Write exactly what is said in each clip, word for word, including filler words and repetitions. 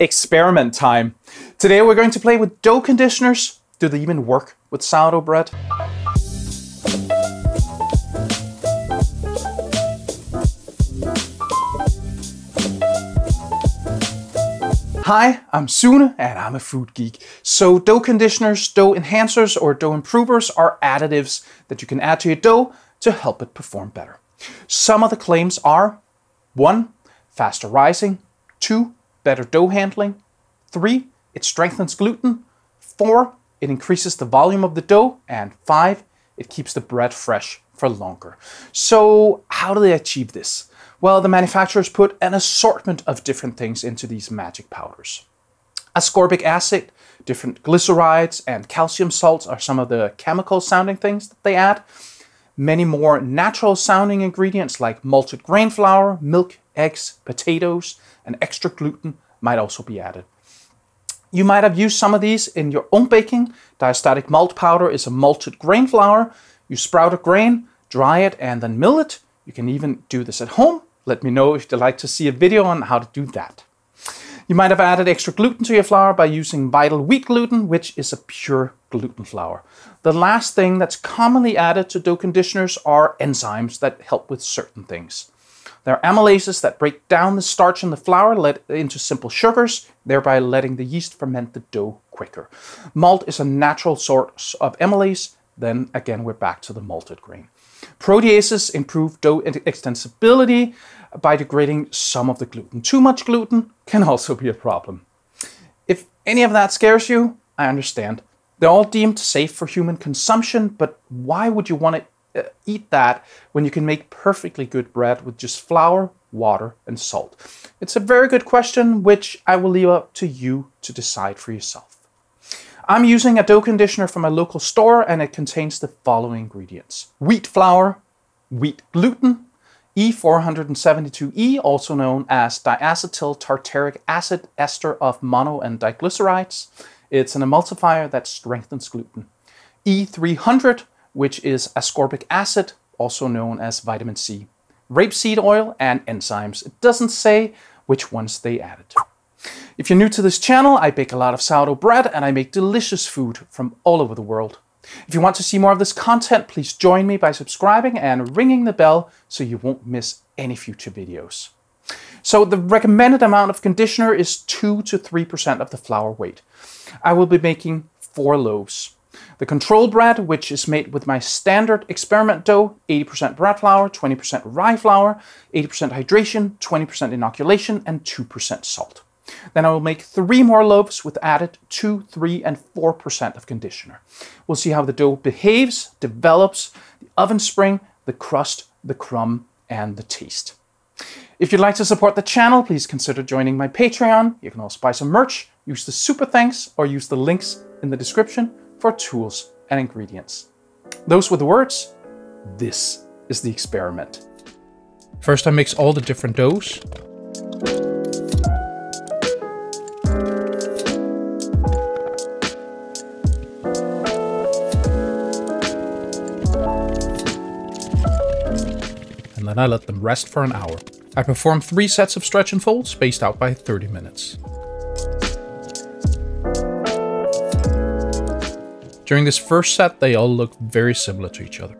Experiment time. Today we're going to play with dough conditioners. Do they even work with sourdough bread? Hi, I'm Sune and I'm a food geek. So dough conditioners, dough enhancers or dough improvers are additives that you can add to your dough to help it perform better. Some of the claims are one, faster rising, two, better dough handling, three, it strengthens gluten, four, it increases the volume of the dough, and five, it keeps the bread fresh for longer. So how do they achieve this? Well, the manufacturers put an assortment of different things into these magic powders. Ascorbic acid, different glycerides, and calcium salts are some of the chemical sounding things that they add. Many more natural sounding ingredients like malted grain flour, milk, eggs, potatoes, and extra gluten might also be added. You might have used some of these in your own baking. Diastatic malt powder is a malted grain flour. You sprout a grain, dry it, and then mill it. You can even do this at home. Let me know if you'd like to see a video on how to do that. You might have added extra gluten to your flour by using vital wheat gluten, which is a pure gluten flour. The last thing that's commonly added to dough conditioners are enzymes that help with certain things. There are amylases that break down the starch in the flour let into simple sugars, thereby letting the yeast ferment the dough quicker. Malt is a natural source of amylase. Then again, we're back to the malted grain. Proteases improve dough extensibility by degrading some of the gluten. Too much gluten can also be a problem. If any of that scares you, I understand. They're all deemed safe for human consumption, but why would you want to eat that when you can make perfectly good bread with just flour, water, and salt? It's a very good question, which I will leave up to you to decide for yourself. I'm using a dough conditioner from my local store and it contains the following ingredients: wheat flour, wheat gluten, E four seventy-two E, also known as diacetyl tartaric acid ester of mono and diglycerides. It's an emulsifier that strengthens gluten. E three hundred, which is ascorbic acid, also known as vitamin C, rapeseed oil, and enzymes. It doesn't say which ones they added. If you're new to this channel, I bake a lot of sourdough bread and I make delicious food from all over the world. If you want to see more of this content, please join me by subscribing and ringing the bell so you won't miss any future videos. So the recommended amount of conditioner is two to three percent of the flour weight. I will be making four loaves. The control bread, which is made with my standard experiment dough, eighty percent bread flour, twenty percent rye flour, eighty percent hydration, twenty percent inoculation, and two percent salt. Then I will make three more loaves with added two, three, and four percent of conditioner. We'll see how the dough behaves, develops, the oven spring, the crust, the crumb, and the taste. If you'd like to support the channel, please consider joining my Patreon. You can also buy some merch, use the super thanks, or use the links in the description for tools and ingredients. Those were the words. This is the experiment. First, I mix all the different doughs. And then I let them rest for an hour. I perform three sets of stretch and fold, spaced out by thirty minutes. During this first set, they all look very similar to each other.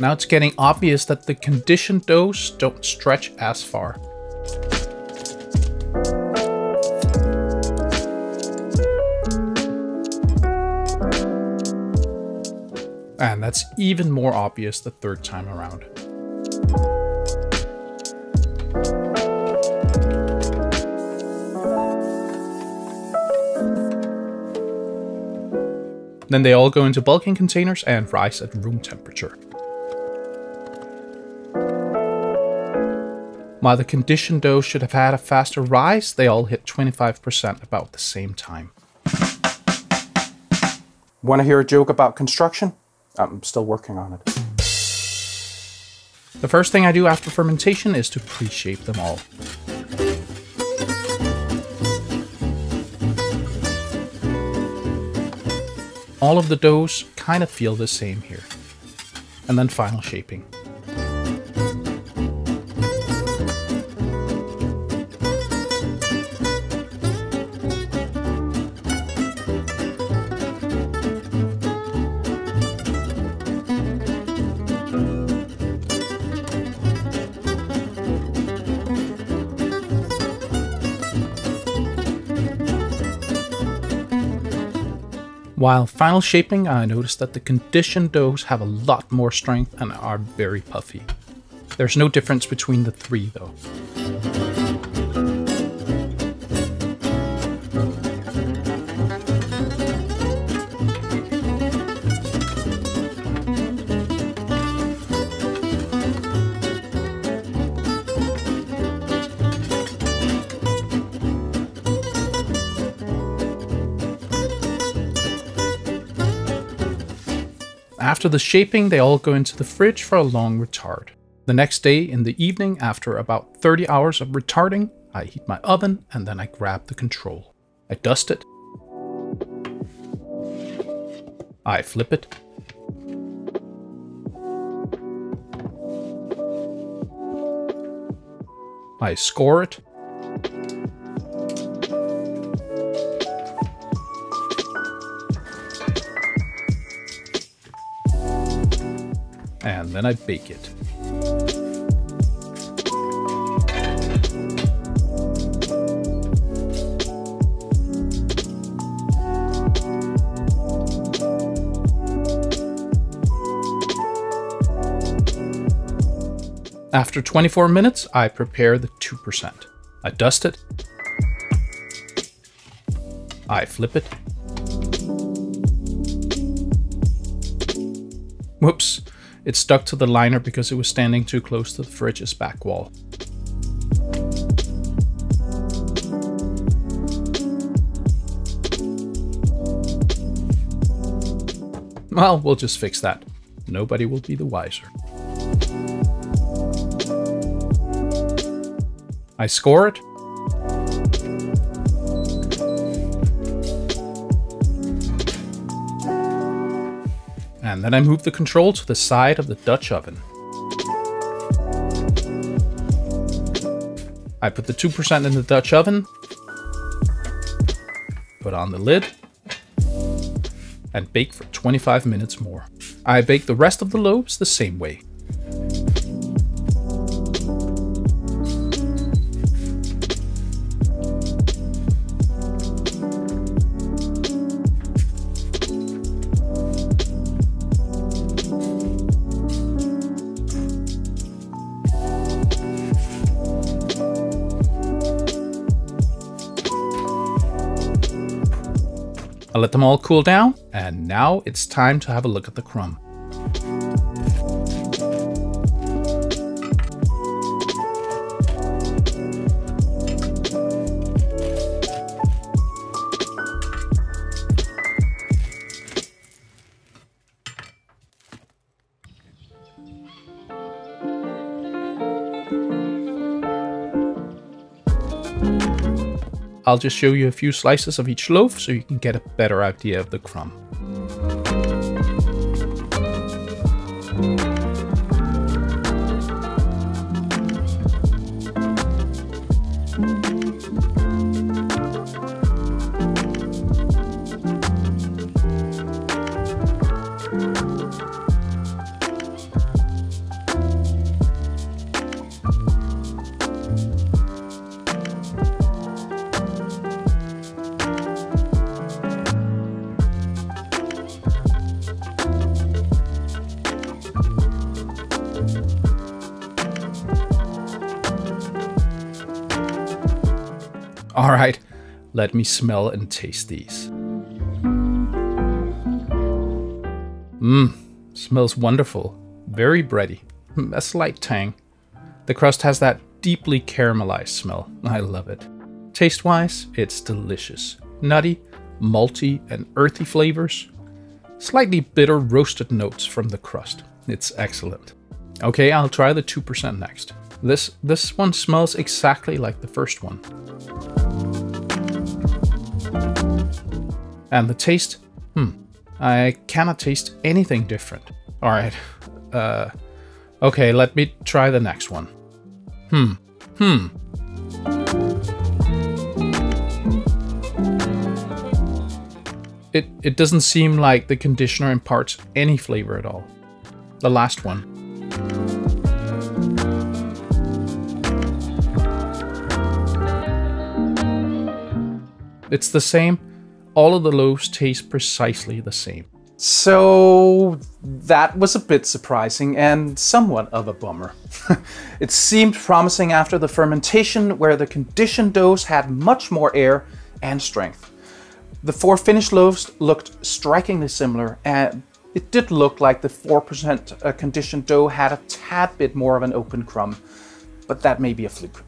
Now it's getting obvious that the conditioned doughs don't stretch as far. And that's even more obvious the third time around. Then they all go into bulking containers and rise at room temperature. While the conditioned dough should have had a faster rise, they all hit twenty-five percent about the same time. Want to hear a joke about construction? I'm still working on it. The first thing I do after fermentation is to pre-shape them all. All of the doughs kind of feel the same here. And then final shaping. While final shaping, I noticed that the conditioned doughs have a lot more strength and are very puffy. There's no difference between the three though. After the shaping, they all go into the fridge for a long retard. The next day in the evening, after about thirty hours of retarding, I heat my oven and then I grab the control. I dust it. I flip it. I score it. And then I bake it. After twenty-four minutes, I prepare the two percent. I dust it. I flip it. Whoops. It stuck to the liner because it was standing too close to the fridge's back wall. Well, we'll just fix that. Nobody will be the wiser. I score it. And then I move the control to the side of the Dutch oven. I put the two percent in the Dutch oven, put on the lid, and bake for twenty-five minutes more. I bake the rest of the loaves the same way. I let them all cool down, and now it's time to have a look at the crumb. I'll just show you a few slices of each loaf so you can get a better idea of the crumb. All right, let me smell and taste these. Mmm, smells wonderful. Very bready, a slight tang. The crust has that deeply caramelized smell. I love it. Taste-wise, it's delicious. Nutty, malty, and earthy flavors. Slightly bitter roasted notes from the crust. It's excellent. Okay, I'll try the two percent next. This, this one smells exactly like the first one. And the taste, hmm, I cannot taste anything different. All right. Uh, okay, let me try the next one. Hmm. Hmm. It, it doesn't seem like the conditioner imparts any flavor at all. The last one. It's the same. All of the loaves taste precisely the same. So that was a bit surprising and somewhat of a bummer. It seemed promising after the fermentation, where the conditioned doughs had much more air and strength. The four finished loaves looked strikingly similar, and it did look like the four percent conditioned dough had a tad bit more of an open crumb, but that may be a fluke.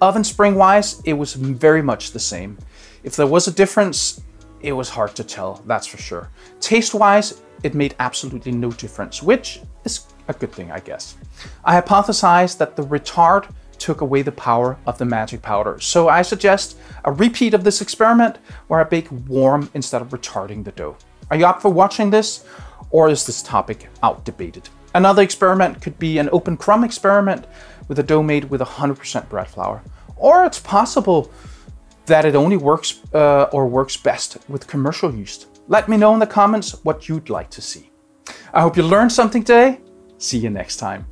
Oven spring-wise, it was very much the same. If there was a difference, it was hard to tell, that's for sure. Taste-wise, it made absolutely no difference, which is a good thing, I guess. I hypothesized that the retard took away the power of the magic powder. So I suggest a repeat of this experiment where I bake warm instead of retarding the dough. Are you up for watching this, or is this topic out debated? Another experiment could be an open crumb experiment with a dough made with one hundred percent bread flour. Or it's possible that it only works uh, or works best with commercial yeast. Let me know in the comments what you'd like to see. I hope you learned something today. See you next time.